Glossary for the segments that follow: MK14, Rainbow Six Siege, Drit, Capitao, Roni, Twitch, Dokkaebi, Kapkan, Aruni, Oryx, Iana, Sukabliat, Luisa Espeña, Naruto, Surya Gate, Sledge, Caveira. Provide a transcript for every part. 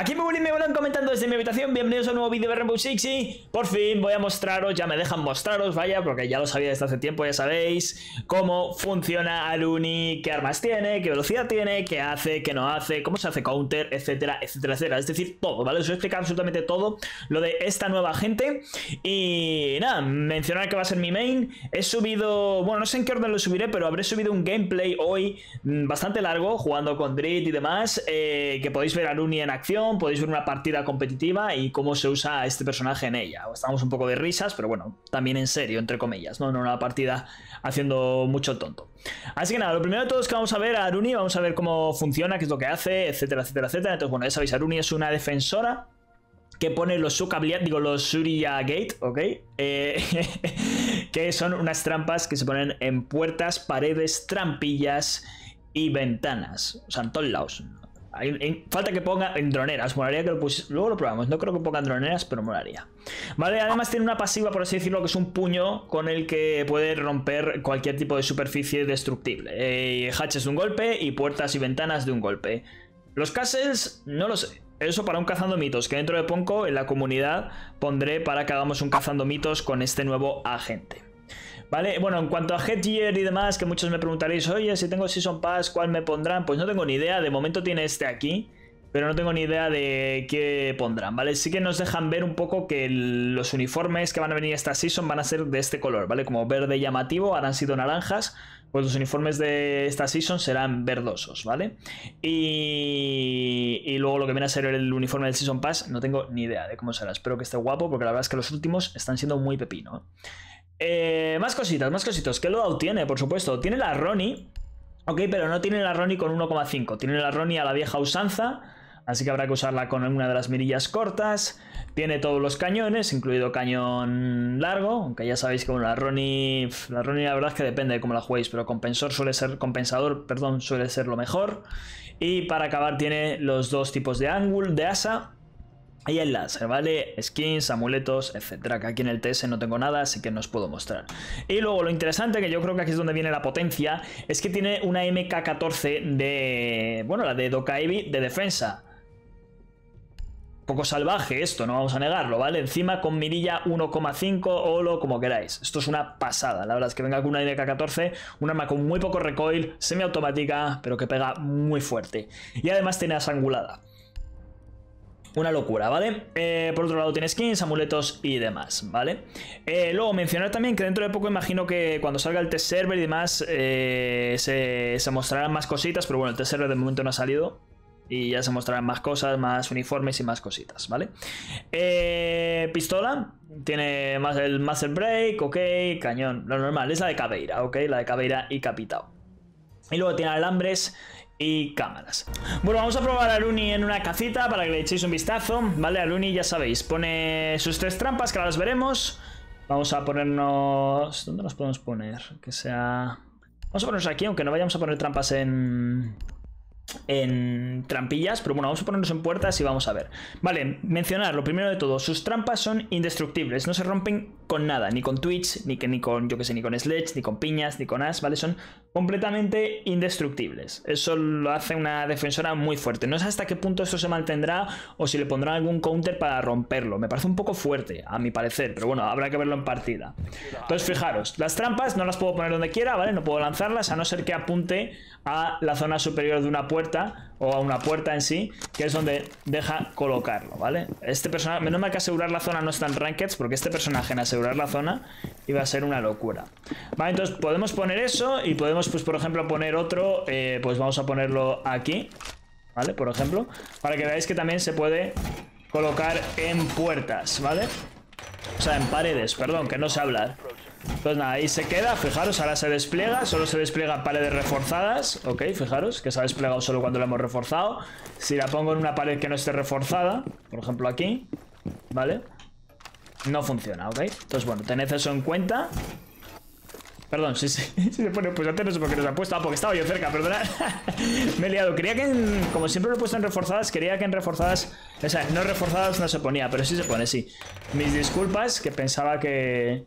Aquí me volan comentando desde mi habitación. Bienvenidos a un nuevo vídeo de Rainbow Six. Y por fin voy a mostraros, ya me dejan mostraros, vaya, porque ya lo sabía desde hace tiempo, ya sabéis cómo funciona Roni, qué armas tiene, qué velocidad tiene, qué hace, qué no hace, cómo se hace counter, etcétera, etcétera, etcétera. Es decir, todo, ¿vale? Os voy a explicar absolutamente todo lo de esta nueva gente. Y nada, mencionar que va a ser mi main. He subido, bueno, no sé en qué orden lo subiré, pero habré subido un gameplay hoy bastante largo, jugando con Drit y demás, que podéis ver a Roni en acción. Podéis ver una partida competitiva y cómo se usa este personaje en ella. Estamos un poco de risas, pero bueno, también en serio, entre comillas, ¿no? No una partida haciendo mucho el tonto. Así que nada, lo primero de todo es que vamos a ver a Roni, vamos a ver cómo funciona, qué es lo que hace, etcétera, etcétera, etcétera. Entonces, bueno, ya sabéis, Roni es una defensora que pone los Sukabliat, digo, los Surya Gate, ¿ok? Que son unas trampas que se ponen en puertas, paredes, trampillas y ventanas. O sea, en todos lados. Falta que ponga en droneras, molaría que lo pusiese. Luego lo probamos, no creo que pongan droneras, pero molaría. Vale, además tiene una pasiva, por así decirlo, que es un puño con el que puede romper cualquier tipo de superficie destructible. Hatches de un golpe y puertas y ventanas de un golpe. Los castles, no lo sé. Eso para un cazando mitos, que dentro de poco en la comunidad pondré para que hagamos un cazando mitos con este nuevo agente. Vale, bueno, en cuanto a Headgear y demás, que muchos me preguntaréis, oye, si tengo Season Pass, ¿cuál me pondrán? Pues no tengo ni idea, de momento tiene este aquí, pero no tengo ni idea de qué pondrán, ¿vale? Sí que nos dejan ver un poco que los uniformes que van a venir esta Season van a ser de este color, ¿vale? Como verde llamativo, ahora han sido naranjas, pues los uniformes de esta Season serán verdosos, ¿vale? Y luego lo que viene a ser el uniforme del Season Pass, no tengo ni idea de cómo será, espero que esté guapo, porque la verdad es que los últimos están siendo muy pepino, ¿eh? Más cositas, ¿qué loadout tiene? Por supuesto, tiene la Roni, ok, pero no tiene la Roni con 1,5, tiene la Roni a la vieja usanza, así que habrá que usarla con una de las mirillas cortas, tiene todos los cañones, incluido cañón largo, aunque ya sabéis que bueno, la Roni la verdad es que depende de cómo la juguéis, pero compensador suele ser lo mejor, y para acabar tiene los dos tipos de ángulo, de asa, ahí el láser, ¿vale? Skins, amuletos, etcétera. Que aquí en el TS no tengo nada, así que no os puedo mostrar. Y luego lo interesante, que yo creo que aquí es donde viene la potencia, es que tiene una MK14 de... bueno, la de Dokkaebi de defensa. Poco salvaje esto, no vamos a negarlo, ¿vale? Encima con mirilla 1,5 o lo como queráis. Esto es una pasada, la verdad es que venga con una MK14, un arma con muy poco recoil, semiautomática, pero que pega muy fuerte. Y además tiene asa angulada. Una locura, ¿vale? Por otro lado tiene skins, amuletos y demás, ¿vale? Luego mencionar también que dentro de poco imagino que cuando salga el test server y demás se mostrarán más cositas, pero bueno, el test server de momento no ha salido y ya se mostrarán más cosas, más uniformes y más cositas, ¿vale? Pistola, tiene más el Master Break, ok, cañón, lo normal, es la de Caveira, ok, la de Caveira y Capitao. Y luego tiene alambres y cámaras. Bueno, vamos a probar a Roni en una cacita para que le echéis un vistazo, ¿vale? A Roni, ya sabéis, pone sus tres trampas, que ahora las veremos. Vamos a ponernos... ¿dónde nos podemos poner? Que sea... vamos a ponernos aquí, aunque no vayamos a poner trampas en trampillas, pero bueno, vamos a ponernos en puertas y vamos a ver. Vale, mencionar lo primero de todo, sus trampas son indestructibles, no se rompen con nada, ni con Twitch, ni con, yo que sé, ni con Sledge, ni con piñas, ni con As, ¿vale? Son completamente indestructibles. Eso lo hace una defensora muy fuerte. No sé hasta qué punto esto se mantendrá o si le pondrán algún counter para romperlo. Me parece un poco fuerte, a mi parecer, pero bueno, habrá que verlo en partida. Entonces, fijaros, las trampas no las puedo poner donde quiera, ¿vale? No puedo lanzarlas, a no ser que apunte a la zona superior de una puerta o a una puerta en sí, que es donde deja colocarlo, ¿vale? Este personaje, menos mal que asegurar la zona no está en rankeds, porque este personaje en asegurar la zona iba a ser una locura. Vale, entonces podemos poner eso y podemos, pues por ejemplo, poner otro, pues vamos a ponerlo aquí, ¿vale? Por ejemplo, para que veáis que también se puede colocar en puertas, ¿vale? O sea, en paredes, perdón, que no sé hablar. Pues nada, ahí se queda, fijaros, ahora se despliega, solo se despliegan paredes reforzadas, ok, fijaros, que se ha desplegado solo cuando la hemos reforzado. Si la pongo en una pared que no esté reforzada, por ejemplo aquí, ¿vale? No funciona, ok, entonces bueno, tened eso en cuenta. Perdón, si se pone, pues antes no sé por qué nos ha puesto, porque estaba yo cerca, perdonad. Me he liado, quería que en, como siempre lo he puesto en reforzadas, quería que en reforzadas, o sea, no reforzadas no se ponía, pero sí se pone, sí. Mis disculpas, que pensaba que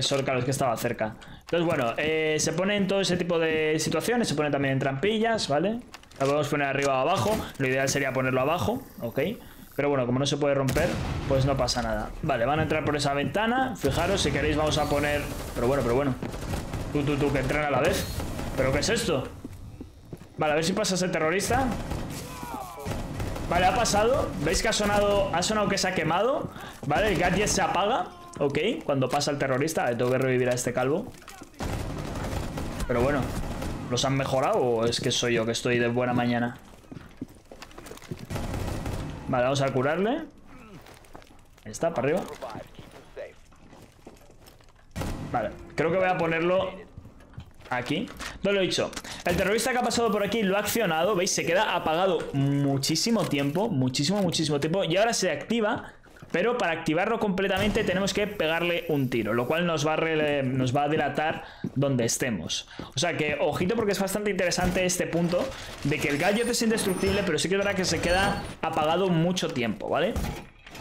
son los que estaba cerca. Entonces bueno, se pone en todo ese tipo de situaciones, se pone también en trampillas, ¿vale? Lo podemos poner arriba o abajo. Lo ideal sería ponerlo abajo, ok. Pero bueno, como no se puede romper, pues no pasa nada. Vale, van a entrar por esa ventana. Fijaros, si queréis vamos a poner... Pero bueno. Tú, que entran a la vez. ¿Pero qué es esto? Vale, a ver si pasa ese terrorista. Vale, ha pasado. ¿Veis que ha sonado que se ha quemado? Vale, el gadget se apaga. Ok, cuando pasa el terrorista. Vale, tengo que revivir a este calvo. Pero bueno, ¿los han mejorado o es que soy yo que estoy de buena mañana? Vale, vamos a curarle. Ahí está, para arriba. Vale, creo que voy a ponerlo aquí. No lo he dicho. El terrorista que ha pasado por aquí lo ha accionado. ¿Veis? Se queda apagado muchísimo tiempo. Muchísimo tiempo. Y ahora se activa. Pero para activarlo completamente tenemos que pegarle un tiro, lo cual nos va a delatar donde estemos. O sea que, ojito, porque es bastante interesante este punto de que el gadget es indestructible, pero sí que es verdad que se queda apagado mucho tiempo, ¿vale?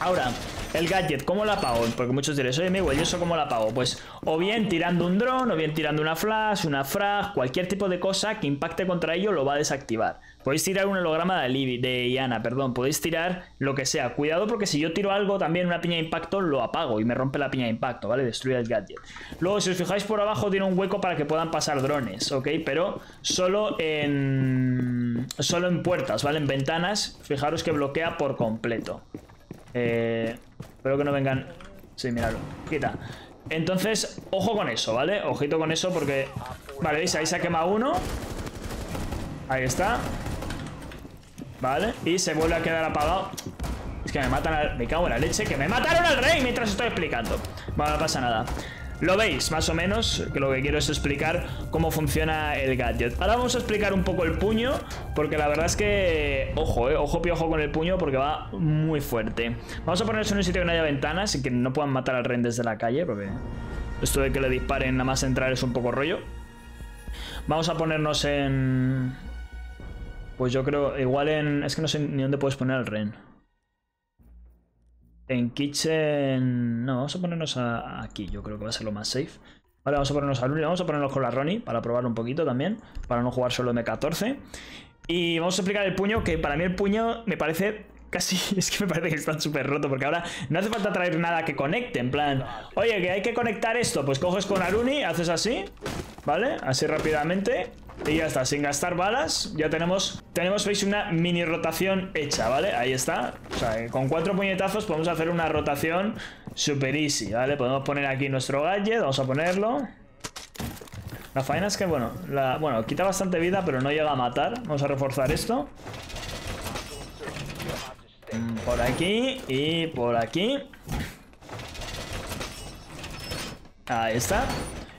Ahora, el gadget, ¿cómo lo apago? Porque muchos diréis, oye, amigo, ¿y eso cómo lo apago? Pues o bien tirando un dron, o bien tirando una flash, una frag, cualquier tipo de cosa que impacte contra ello lo va a desactivar. Podéis tirar un holograma de Iana, perdón, podéis tirar lo que sea. Cuidado, porque si yo tiro algo, también una piña de impacto, lo apago y me rompe la piña de impacto, ¿vale? Destruye el gadget. Luego, si os fijáis por abajo, tiene un hueco para que puedan pasar drones, ¿ok? Pero solo en puertas, ¿vale? En ventanas, fijaros que bloquea por completo. Espero que no vengan. Sí, miradlo, quita. Entonces, ojo con eso, ¿vale? Ojito con eso porque... Vale, veis, ahí se ha quemado uno. Ahí está. Vale, y se vuelve a quedar apagado. Es que me matan al... Me cago en la leche, que me mataron al rey mientras estoy explicando. Vale, no pasa nada. Lo veis, más o menos, que lo que quiero es explicar cómo funciona el gadget. Ahora vamos a explicar un poco el puño, porque la verdad es que... Ojo, ojo piojo con el puño, porque va muy fuerte. Vamos a ponerse en un sitio que no haya ventanas y que no puedan matar al rey desde la calle, porque esto de que le disparen nada más entrar es un poco rollo. Vamos a ponernos en... Pues yo creo, igual en... Es que no sé ni dónde puedes poner al rey. En kitchen... No, vamos a ponernos aquí. Yo creo que va a ser lo más safe. Vale, vamos a ponernos a Luli. Vamos a ponernos con la Roni para probar un poquito también. Para no jugar solo MK14. Y vamos a explicar el puño, que para mí el puño me parece... Casi, es que me parece que está súper roto, porque ahora no hace falta traer nada que conecte, en plan, oye, que hay que conectar esto, pues coges con Aruni, haces así, ¿vale? Así rápidamente, y ya está, sin gastar balas, ya tenemos, veis, una mini rotación hecha, ¿vale? Ahí está, o sea, con 4 puñetazos podemos hacer una rotación super easy, ¿vale? Podemos poner aquí nuestro gadget, vamos a ponerlo. La faena es que, bueno, quita bastante vida, pero no llega a matar, vamos a reforzar esto. Por aquí y por aquí. Ahí está.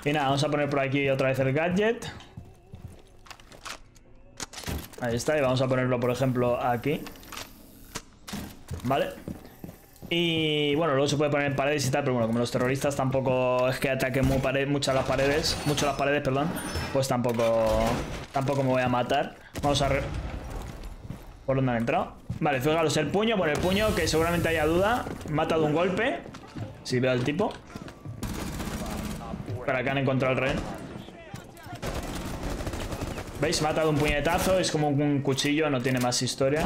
Y nada, vamos a poner por aquí otra vez el gadget. Ahí está, y vamos a ponerlo, por ejemplo, aquí. Vale. Y bueno, luego se puede poner en paredes y tal, pero bueno, como los terroristas tampoco es que ataquen mucho las paredes, perdón, pues tampoco me voy a matar. Vamos a... ¿Por dónde han entrado? Vale, fijaros, el puño, por el puño, que seguramente haya duda. Mata de un golpe, si veo al tipo. Para que han encontrado al rehén. ¿Veis? Mata de un puñetazo, es como un cuchillo, no tiene más historia.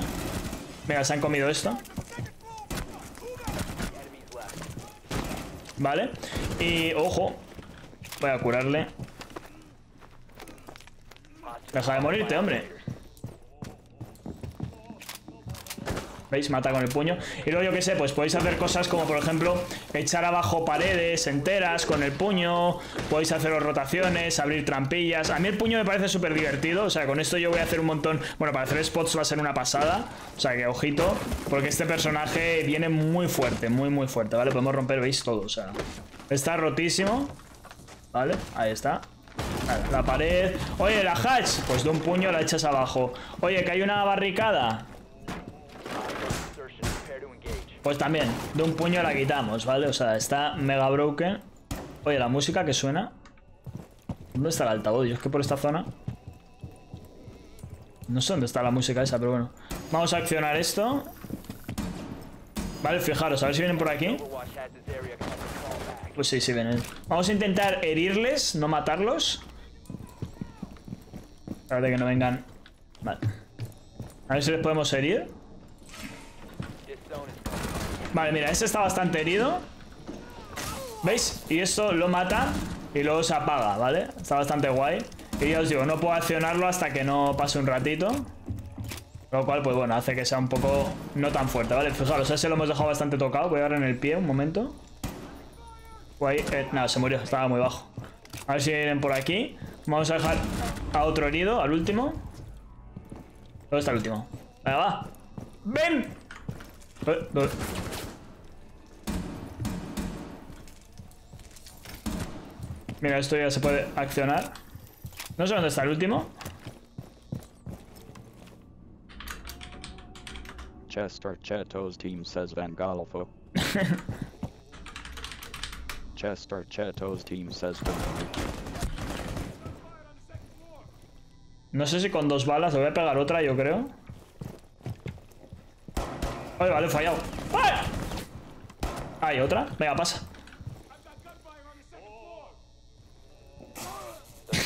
Venga, se han comido esto. Vale, y ojo, voy a curarle. Deja de morirte, hombre. ¿Veis? Mata con el puño. Y luego, yo qué sé, pues podéis hacer cosas como, por ejemplo, echar abajo paredes enteras con el puño. Podéis haceros rotaciones, abrir trampillas. A mí el puño me parece súper divertido. O sea, con esto yo voy a hacer un montón... Bueno, para hacer spots va a ser una pasada. O sea, que ojito, porque este personaje viene muy fuerte, muy fuerte, ¿vale? Podemos romper, ¿veis? Todo, o sea... Está rotísimo. ¿Vale? Ahí está. La pared... Oye, la hatch. Pues de un puño la echas abajo. Oye, que hay una barricada. Pues también, de un puño la quitamos, ¿vale? O sea, está mega broken. Oye, la música que suena. ¿Dónde está el altavoz? Yo es que por esta zona no sé dónde está la música esa, pero bueno. Vamos a accionar esto. Vale, fijaros, a ver si vienen por aquí. Pues sí, sí vienen. Vamos a intentar herirles, no matarlos. A ver que no vengan. Vale. A ver si les podemos herir. Vale, mira, ese está bastante herido. ¿Veis? Y esto lo mata y luego se apaga, ¿vale? Está bastante guay. Y ya os digo, no puedo accionarlo hasta que no pase un ratito. Lo cual, pues bueno, hace que sea un poco no tan fuerte, ¿vale? Fijaros, ese lo hemos dejado bastante tocado. Voy a dar en el pie un momento. Guay. Nada, se murió, estaba muy bajo. A ver si vienen por aquí. Vamos a dejar a otro herido, al último. ¿Dónde está el último? Venga, va. ¡Ven! Mira, esto ya se puede accionar. No sé dónde está el último. Chester Cheto's team says Van Golfo. Chester Cheto's team says Van Golfo. No sé si con dos balas le voy a pegar otra, yo creo. Ay, vale, he fallado. ¡Ay! Hay otra. Venga, pasa.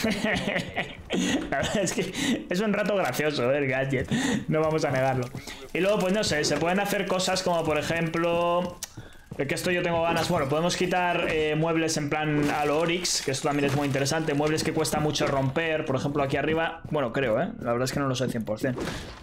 La verdad es que es un rato gracioso, el gadget. No vamos a negarlo. Y luego, pues no sé, se pueden hacer cosas como, por ejemplo... Que esto yo tengo ganas. Bueno, podemos quitar muebles en plan a lo Oryx, que esto también es muy interesante. Muebles que cuesta mucho romper, por ejemplo, aquí arriba. Bueno, creo, ¿eh? La verdad es que no lo sé 100%.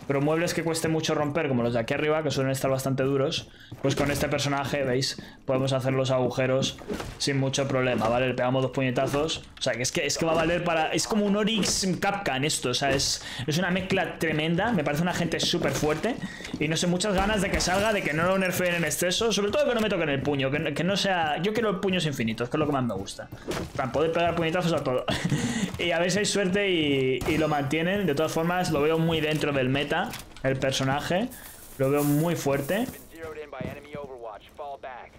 Pero muebles que cueste mucho romper, como los de aquí arriba, que suelen estar bastante duros, pues con este personaje, ¿veis? Podemos hacer los agujeros sin mucho problema, ¿vale? Le pegamos dos puñetazos. O sea, que es que va a valer para... Es como un Oryx Kapkan esto, o sea, es una mezcla tremenda. Me parece una gente súper fuerte. Y no sé, muchas ganas de que salga, de que no lo nerfeen en exceso. Sobre todo que no me toque en el puño, que no sea... Yo quiero puños infinitos, que es lo que más me gusta. Para poder pegar puñetazos a todo. Y a ver si hay suerte y lo mantienen. De todas formas, lo veo muy dentro del meta, el personaje. Lo veo muy fuerte.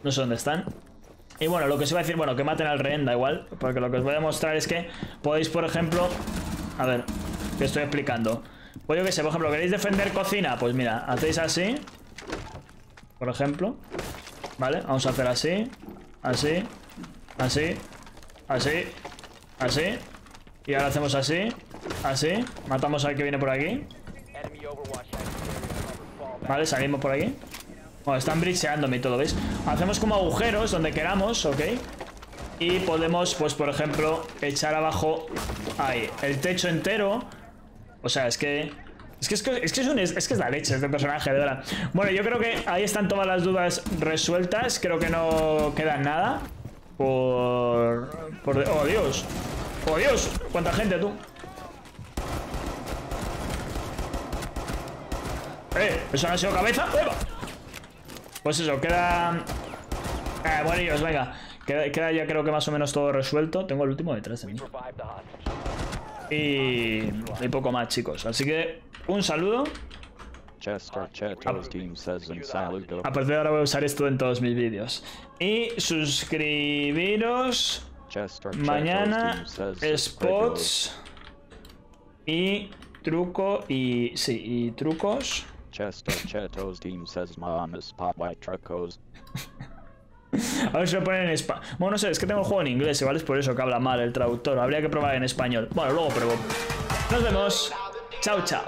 No sé dónde están. Y bueno, lo que os iba a decir, bueno, que maten al rehén, da igual. Porque lo que os voy a demostrar es que podéis, por ejemplo... A ver, que estoy explicando. Pues yo que sé, por ejemplo, ¿queréis defender cocina? Pues mira, hacéis así. Por ejemplo... Vale, vamos a hacer así, así, así, así, así. Y ahora hacemos así, así. Matamos al que viene por aquí. Vale, salimos por aquí. Bueno, están briseándome y todo, ¿veis? Hacemos como agujeros donde queramos, ¿ok? Y podemos, pues por ejemplo, echar abajo, ahí, el techo entero. O sea, es que... Es que es la leche este personaje, de verdad. Bueno, yo creo que ahí están todas las dudas resueltas. Creo que no queda nada. ¡Oh, Dios! ¡Oh, Dios! ¡Cuánta gente, tú! ¿Eso no ha sido cabeza? ¡Eva! Pues eso, queda... bueno, ellos, venga. Queda ya creo que más o menos todo resuelto. Tengo el último detrás de mí. Y poco más, chicos. Así que un saludo. A partir de ahora voy a usar esto en todos mis vídeos. Y suscribiros. Mañana spots y truco y sí, y trucos. A ver si lo ponen en español. Bueno, no sé, es que tengo el juego en inglés, igual es por eso que habla mal el traductor. Habría que probar en español. Bueno, luego pruebo. Nos vemos. Chao, chao.